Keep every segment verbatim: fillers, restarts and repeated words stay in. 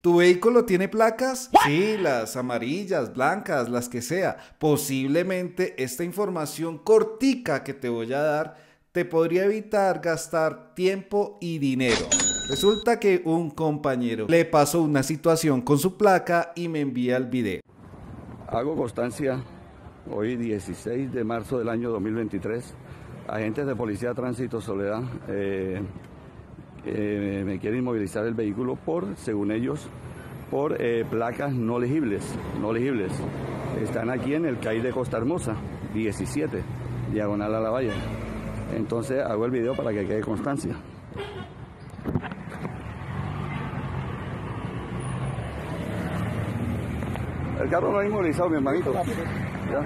¿Tu vehículo tiene placas? ¿Qué? Sí, las amarillas, blancas, las que sea. Posiblemente esta información cortica que te voy a dar te podría evitar gastar tiempo y dinero. Resulta que un compañero le pasó una situación con su placa y me envía el video. Hago constancia, hoy dieciséis de marzo del año dos mil veintitrés, agentes de Policía de Tránsito Soledad, eh, Eh, me quieren inmovilizar el vehículo por, según ellos, por eh, placas no legibles, no legibles. Están aquí en el C A I de Costa Hermosa, diecisiete, diagonal a la valla. Entonces hago el video para que quede constancia. El carro no ha inmovilizado, mi hermanito. Ya.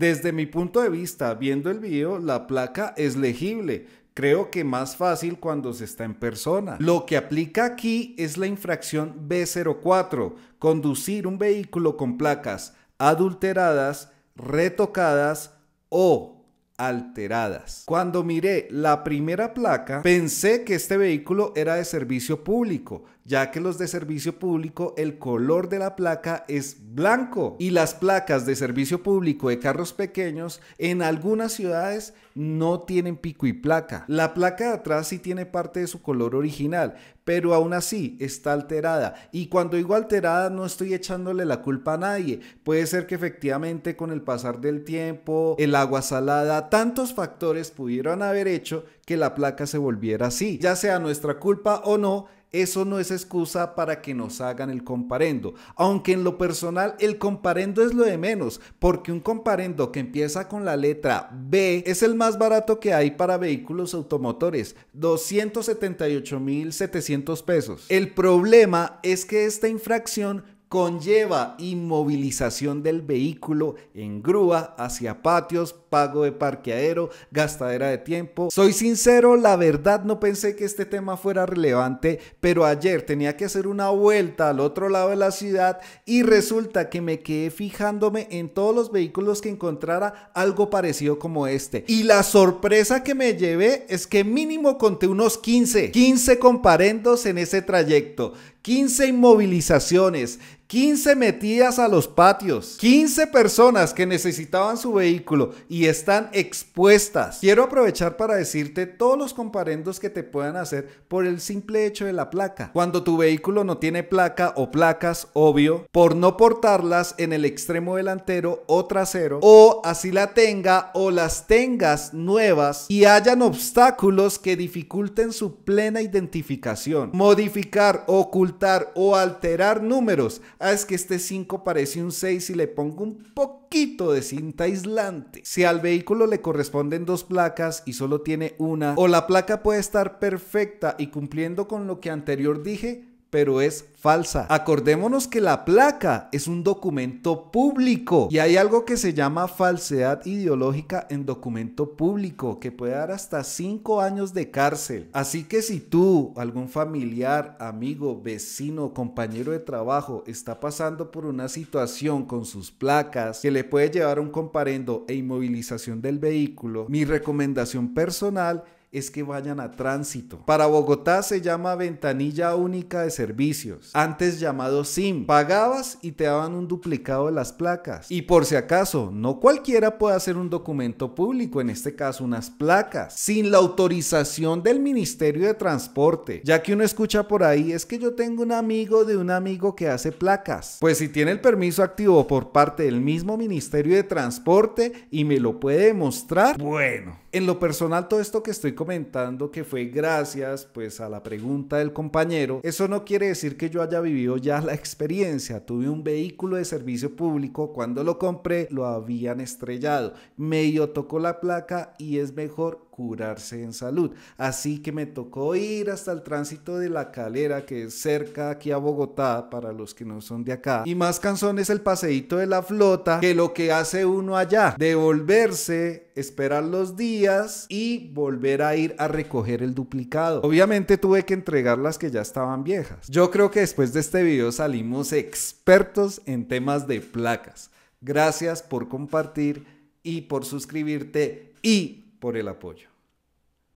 Desde mi punto de vista, viendo el video, la placa es legible. Creo que más fácil cuando se está en persona. Lo que aplica aquí es la infracción B cero cuatro, conducir un vehículo con placas adulteradas, retocadas o alteradas. Cuando miré la primera placa, pensé que este vehículo era de servicio público, ya que los de servicio público el color de la placa es blanco y las placas de servicio público de carros pequeños en algunas ciudades no tienen pico y placa. La placa de atrás sí tiene parte de su color original, pero aún así está alterada, y cuando digo alterada no estoy echándole la culpa a nadie. Puede ser que efectivamente con el pasar del tiempo, el agua salada, tantos factores pudieron haber hecho que la placa se volviera así. Ya sea nuestra culpa o no, eso no es excusa para que nos hagan el comparendo, aunque en lo personal el comparendo es lo de menos, porque un comparendo que empieza con la letra B es el más barato que hay para vehículos automotores, doscientos setenta y ocho mil setecientos pesos. El problema es que esta infracción conlleva inmovilización del vehículo en grúa, hacia patios, pago de parqueadero, gastadera de tiempo. Soy sincero, la verdad no pensé que este tema fuera relevante, pero ayer tenía que hacer una vuelta al otro lado de la ciudad y resulta que me quedé fijándome en todos los vehículos que encontrara algo parecido como este. Y la sorpresa que me llevé es que mínimo conté unos quince, quince comparendos en ese trayecto. quince inmovilizaciones, quince metidas a los patios, quince personas que necesitaban su vehículo y están expuestas. Quiero aprovechar para decirte todos los comparendos que te puedan hacer por el simple hecho de la placa. Cuando tu vehículo no tiene placa o placas, obvio, por no portarlas en el extremo delantero o trasero, o así la tenga o las tengas nuevas y hayan obstáculos que dificulten su plena identificación. Modificar, ocultar o alterar números. Ah, es que este cinco parece un seis y le pongo un poquito de cinta aislante. Si al vehículo le corresponden dos placas y solo tiene una, o la placa puede estar perfecta y cumpliendo con lo que anterior dije, pero es falsa. Acordémonos que la placa es un documento público y hay algo que se llama falsedad ideológica en documento público que puede dar hasta cinco años de cárcel. Así que si tú, algún familiar, amigo, vecino, compañero de trabajo está pasando por una situación con sus placas que le puede llevar a un comparendo e inmovilización del vehículo, mi recomendación personal es que vayan a tránsito. Para Bogotá se llama ventanilla única de servicios, antes llamado SIM. Pagabas y te daban un duplicado de las placas. Y por si acaso, no cualquiera puede hacer un documento público, en este caso unas placas, sin la autorización del Ministerio de Transporte. Ya que uno escucha por ahí, es que yo tengo un amigo de un amigo que hace placas. Pues si tiene el permiso activo por parte del mismo Ministerio de Transporte y me lo puede demostrar, bueno. En lo personal, todo esto que estoy comentando, que fue gracias pues a la pregunta del compañero, eso no quiere decir que yo haya vivido ya la experiencia. Tuve un vehículo de servicio público, cuando lo compré lo habían estrellado, medio tocó la placa y es mejor curarse en salud. Así que me tocó ir hasta el tránsito de La Calera, que es cerca aquí a Bogotá, para los que no son de acá. Y más cansón es el paseíto de la flota que lo que hace uno allá. Devolverse, esperar los días y volver a ir a recoger el duplicado. Obviamente tuve que entregar las que ya estaban viejas. Yo creo que después de este video salimos expertos en temas de placas. Gracias por compartir y por suscribirte y por el apoyo.